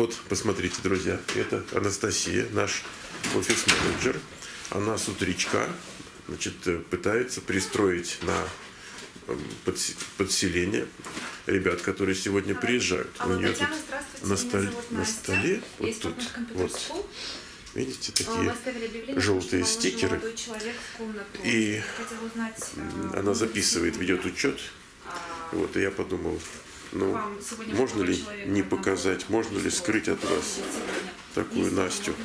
Вот, посмотрите, друзья, это Анастасия, наш офис-менеджер. Она с утречка, значит, пытается пристроить на подселение ребят, которые сегодня приезжают. А у нее Татьяна, тут на столе, вот тут, вот, видите, такие желтые стикеры. И она записывает, ведет учет. Вот, и я подумал, ну, можно ли не показать, можно ли скрыть от вас такую Настю.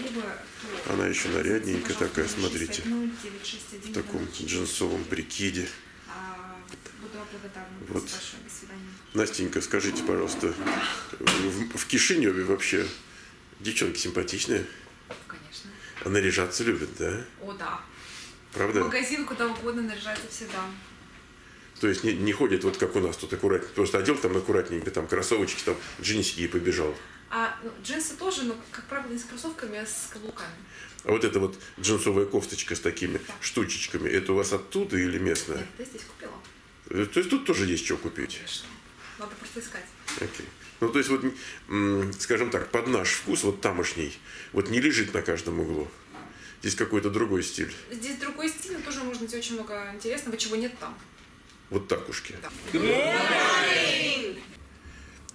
Она еще нарядненькая такая, смотрите, в таком джинсовом прикиде. Вот. Настенька, скажите, пожалуйста, в Кишиневе вообще девчонки симпатичные? Конечно. А наряжаться любят, да? О, да. Правда? В магазин куда угодно наряжаться всегда. То есть не ходит вот как у нас тут аккуратненько, просто одел там аккуратненько, там кроссовочки, там джинсики и побежал. А ну, джинсы тоже, но, как правило, не с кроссовками, а с каблуками. А вот эта вот джинсовая кофточка с такими штучечками, это у вас оттуда или местная? Нет, я здесь купила. То есть тут тоже есть что купить? Конечно. Надо просто искать. Окей. Ну, то есть вот, скажем так, под наш вкус, вот тамошний, вот не лежит на каждом углу. Здесь какой-то другой стиль. Здесь другой стиль, но тоже можно найти очень много интересного, чего нет там. Вот так ушки.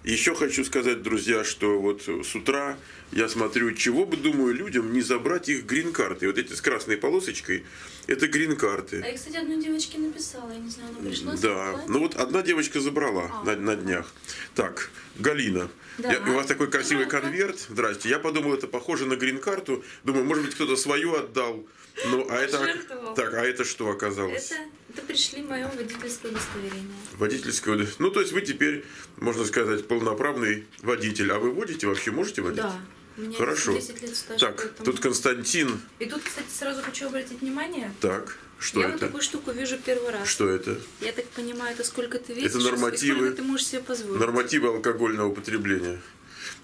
Еще хочу сказать, друзья, что вот с утра я смотрю, чего бы, думаю, людям не забрать их грин-карты. Вот эти с красной полосочкой, это грин-карты. А я, кстати, одной девочке написала, я не знаю, она пришла. Да, ну вот одна девочка забрала на днях. Так, Галина, да. У вас такой красивый конверт. Здрасте. Я подумал, это похоже на грин-карту. Думаю, может быть, кто-то свою отдал. Ну, а это, так, а это что оказалось? Это пришли мое водительское удостоверение. Водительское удостоверение. Ну, то есть вы теперь, можно сказать, полноправный водитель. А вы водите вообще? Можете водить? Да. У меня хорошо. 10 лет стажа, так, поэтому... тут Константин. И тут, кстати, сразу хочу обратить внимание. Так, что это? Я вот такую штуку вижу первый раз. Что это? Я так понимаю, это сколько ты видишь, это нормативы, сколько ты можешь себе позволить. Нормативы алкогольного употребления.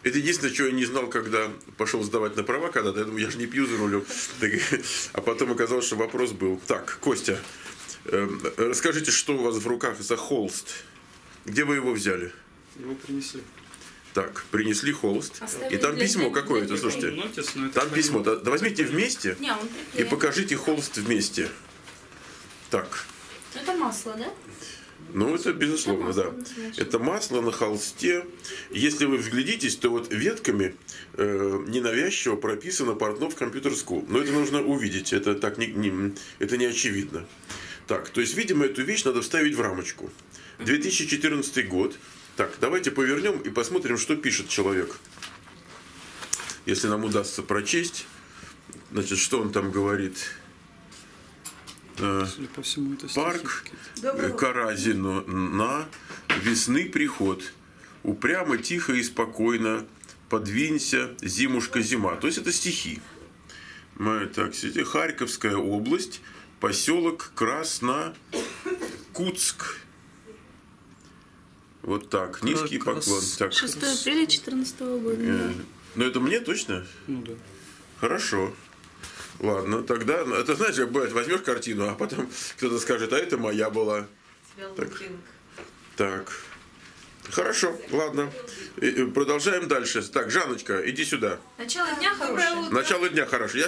Это единственное, чего я не знал, когда пошел сдавать на права когда-то. Я думаю, я же не пью за рулем. А потом оказалось, что вопрос был. Так, Костя, расскажите, что у вас в руках за холст? Где вы его взяли? Его принесли. Так, принесли холст. И там письмо какое-то, слушайте. Там письмо. Да возьмите вместе и покажите холст вместе. Так. Это масло, да? Ну, это безусловно, да. Это масло на холсте. Если вы вглядитесь, то вот ветками ненавязчиво прописано Портнов Computer School. Но это нужно увидеть, это так это не очевидно. Так, то есть, видимо, эту вещь надо вставить в рамочку. 2014 год. Так, давайте повернем и посмотрим, что пишет человек. Если нам удастся прочесть, значит, что он там говорит. По всему это парк Каразину на весны приход. Упрямо, тихо и спокойно подвинься, зимушка, зима. То есть это стихи. Так, Харьковская область, поселок Красно-Кутск. Вот так, низкий поклон. Так. 6 апреля 2014 года. Но это мне точно? Ну да. Хорошо. Ладно, тогда, это знаешь, как бывает, возьмешь картину, а потом кто-то скажет, а это моя была. Так. Так. Хорошо, ладно. Продолжаем дальше. Так, Жанночка, иди сюда. Начало дня хорошее. Начало дня хорошее.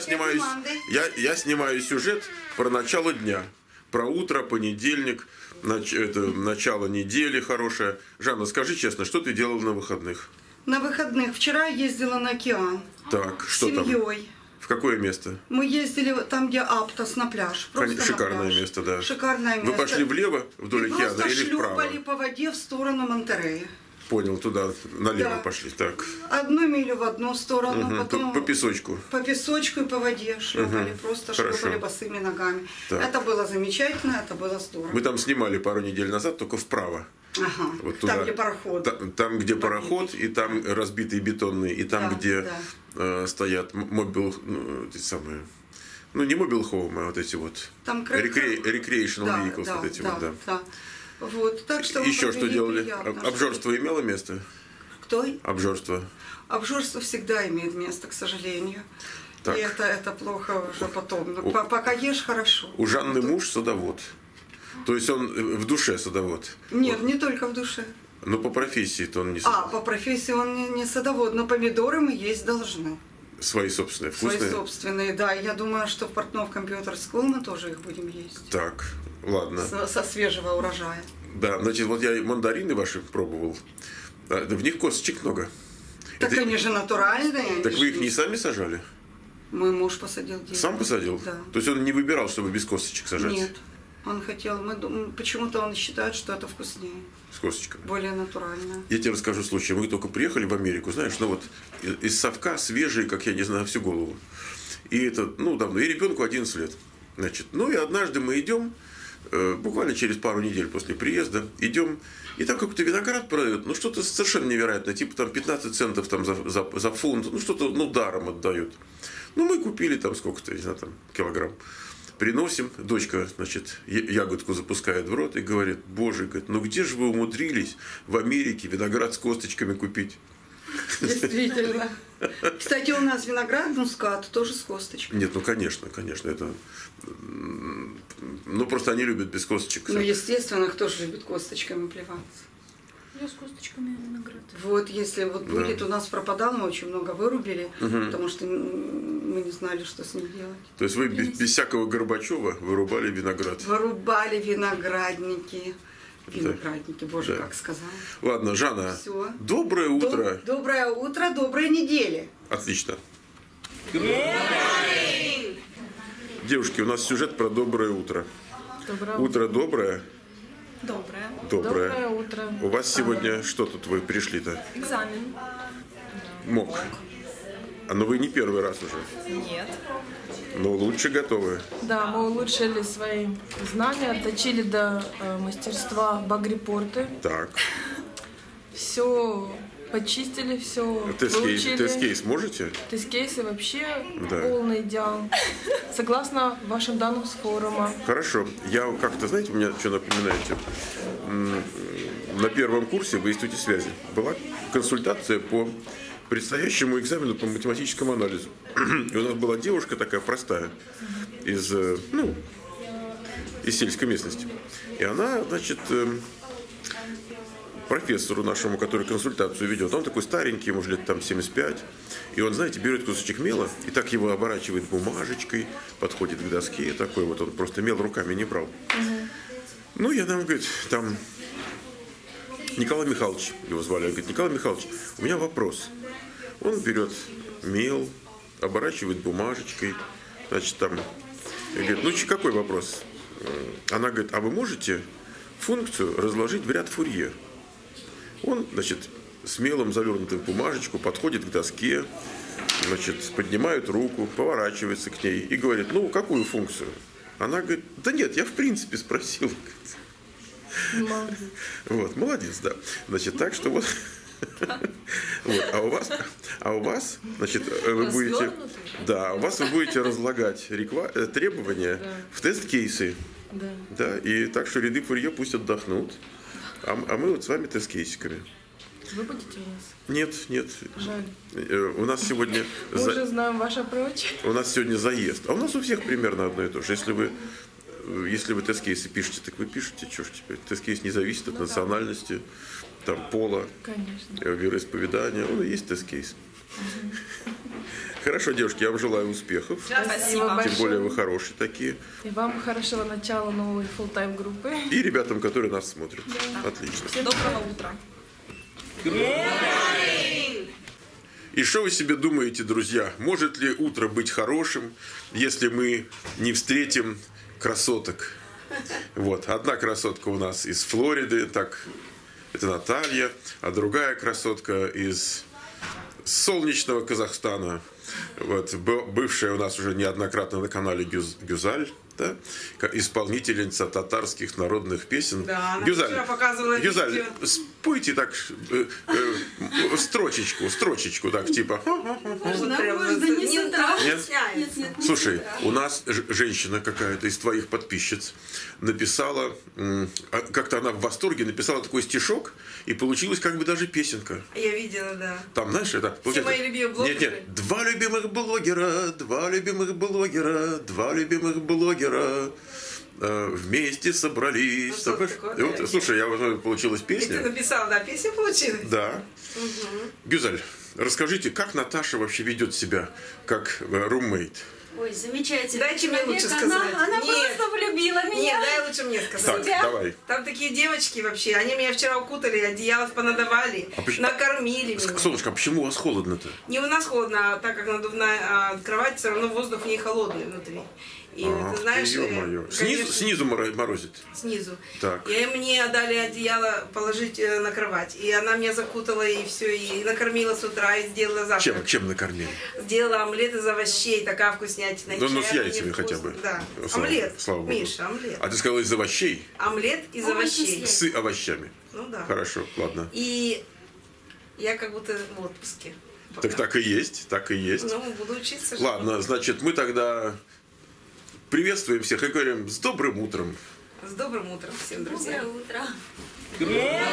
Я снимаю сюжет про начало дня. Про утро, понедельник, начало недели хорошее. Жанна, скажи честно, что ты делала на выходных? На выходных вчера ездила на океан. Так, что там? С семьей. В какое место? Мы ездили там, где Аптос, на пляж. Просто шикарное на пляж. Место, да. Шикарное место. Вы пошли влево вдоль океана или вправо? Мы шлюпали по воде в сторону Монтерея. Понял, туда налево, да. Пошли. Так. Одну милю в одну сторону, угу. Потом по песочку. По песочку и по воде шлюпали, угу. Просто шлюпали босыми ногами. Так. Это было замечательно, это было здорово. Мы там снимали пару недель назад, только вправо. Ага. Вот туда, там, где пароход. Там, где пароход, и там разбитые бетонные, и там, да, где да. Стоят мобил, ну, те самые, ну не мобилхоум, а вот эти вот. Там recreational да, vehicles, да, вот эти да, вот, да. Да. Вот, так что еще что делали? Приятно. Обжорство имело место? Кто? Обжорство. Обжорство всегда имеет место, к сожалению. Так. И это плохо уже потом. Но пока ешь, хорошо. У Жанны муж садовод. То есть он в душе садовод? Нет, вот. Не только в душе. Ну, по профессии-то он не садовод. А, по профессии он не садовод, но помидоры мы есть должны. Свои собственные, вкусные? Свои собственные, да. Я думаю, что в Портнов Computer School мы тоже их будем есть. Так, ладно. Со свежего урожая. Да, значит, вот я мандарины ваши пробовал. В них косточек много. Так это... они же натуральные. Так вы их не сами сажали? Мой муж посадил дерево. Сам посадил? Да. То есть он не выбирал, чтобы без косточек сажать? Нет. Он хотел, почему-то он считает, что это вкуснее. С косточками. Более натурально. Я тебе расскажу случай. Мы только приехали в Америку, знаешь, ну вот из совка свежие, как я не знаю, всю голову. И это, ну, давно. И ребенку 11 лет. Значит, ну и однажды мы идем, буквально через пару недель после приезда, идем, и там какой-то виноград продают, ну что-то совершенно невероятное, типа там 15 центов там за фунт, ну что-то, ну, даром отдают. Ну, мы купили там сколько-то, не знаю, там, килограмм. Приносим, дочка, значит, ягодку запускает в рот и говорит: боже, говорит, ну где же вы умудрились в Америке виноград с косточками купить? Действительно. Кстати, у нас виноград, мускат, тоже с косточками. Нет, ну конечно, конечно, это... Ну просто они любят без косточек. Ну естественно, кто же любит косточками плеваться? Я с косточками виноград. Вот, если вот будет, да, у нас пропадал, мы очень много вырубили, угу, потому что... мы не знали, что с ним делать. То есть вы без всякого Горбачева вырубали виноград? Вырубали виноградники. Виноградники, да. Боже, да, как сказал. Ладно, Жанна, все. Доброе утро. Доброе утро, доброй недели. Отлично. Девушки, у нас сюжет про доброе утро. Доброе утро. Доброе. Доброе. Доброе. Доброе утро. У вас сегодня что тут вы пришли-то? Экзамен. МОК. Но вы не первый раз уже? Нет. Но лучше готовы? Да, мы улучшили свои знания, отточили до мастерства багрипорты. Так. Все почистили, все выучили. Тест-кейс можете? Тест-кейсы вообще, да, полный идеал. Согласно вашим данным с форума. Хорошо. Я как-то, знаете, меня что напоминаете? На первом курсе в Институте связи была консультация по предстоящему экзамену по математическому анализу. И у нас была девушка такая простая, из, ну, из сельской местности. И она, значит, профессору нашему, который консультацию ведет, он такой старенький, ему уже лет там 75, и он, знаете, берет кусочек мела и так его оборачивает бумажечкой, подходит к доске, такой вот он просто мел руками не брал. Ну, я нам, говорит, там... Николай Михайлович, его звали, он говорит: Николай Михайлович, у меня вопрос. Он берет мел, оборачивает бумажечкой, значит, там, и говорит: ну, какой вопрос? Она говорит: а вы можете функцию разложить в ряд Фурье? Он, значит, с мелом завернутым в бумажечку подходит к доске, значит, поднимает руку, поворачивается к ней и говорит: ну, какую функцию? Она говорит: да нет, я в принципе спросил. Молодец. Вот, молодец, да. Значит, так что вот. Вот, а у вас, значит, вы будете, да, у вас вы будете разлагать требования, да, в тест-кейсы, да, да, и так что ряды Фурье пусть отдохнут, а мы вот с вами тест-кейсиками. Вы будете у нас? Нет, нет. Жаль. У нас сегодня... Мы уже знаем ваша прочь. У нас сегодня заезд, а у нас у всех примерно одно и то же. Если вы тест-кейсы пишете, так вы пишете, что ж теперь. Тест-кейс не зависит от, ну, национальности, да, там, пола, конечно, вероисповедания. Он и есть тест-кейс. Хорошо, девушки, я вам желаю успехов. Спасибо. Тем более вы хорошие такие. И вам хорошего начала новой фулл-тайм группы. И ребятам, которые нас смотрят. Да. Отлично. Всем доброго утра. И что вы себе думаете, друзья, может ли утро быть хорошим, если мы не встретим красоток? Вот. Одна красотка у нас из Флориды, так, это Наталья, а другая красотка из солнечного Казахстана, вот, бывшая у нас уже неоднократно на канале Гюзаль, да, исполнительница татарских народных песен. Да, Гюзаль, Гюзаль, спойте так строчечку, так типа. Слушай, у нас женщина какая-то из твоих подписчиц написала, как-то она в восторге написала такой стишок, и получилась как бы даже песенка. Я видела, да. Там, знаешь, это... Все мои любимые блогеры. Нет, нет, два любимых блогера, два любимых блогера, два любимых блогера. Вместе собрались. Ну, такое, вот, слушай, я уже получилась песня. И ты написал, да, песня получилась? Да. Угу. Гюзаль, расскажите, как Наташа вообще ведет себя как румейт? Ой, замечательно. Дайте мне лучше сказать. Она просто влюбила меня. Нет, дай лучше мне сказать. Так, давай. Там такие девочки вообще, они меня вчера укутали, одеяло понадавали, накормили меня. Солнышко, а почему у вас холодно-то? Не у нас холодно, а так как надувная кровать, все равно воздух в ней холодный внутри. И, ты знаешь, снизу морозит? Снизу. Так. И мне дали одеяло положить на кровать. И она меня закутала, и все, и накормила с утра, и сделала завтрак. Чем накормила? Сделала омлет из овощей, такая вкуснятина. Ну с яйцами хотя бы. Да. Омлет, слава Богу. Миша, омлет. А ты сказала из овощей? Омлет из овощей. С овощами. Ну да. Хорошо, ладно. И я как будто в отпуске. Пока. Так и есть, так и есть. Ну, буду учиться. Ладно, значит, мы тогда... Приветствуем всех и говорим с добрым утром. С добрым утром всем, друзья. Доброе утро.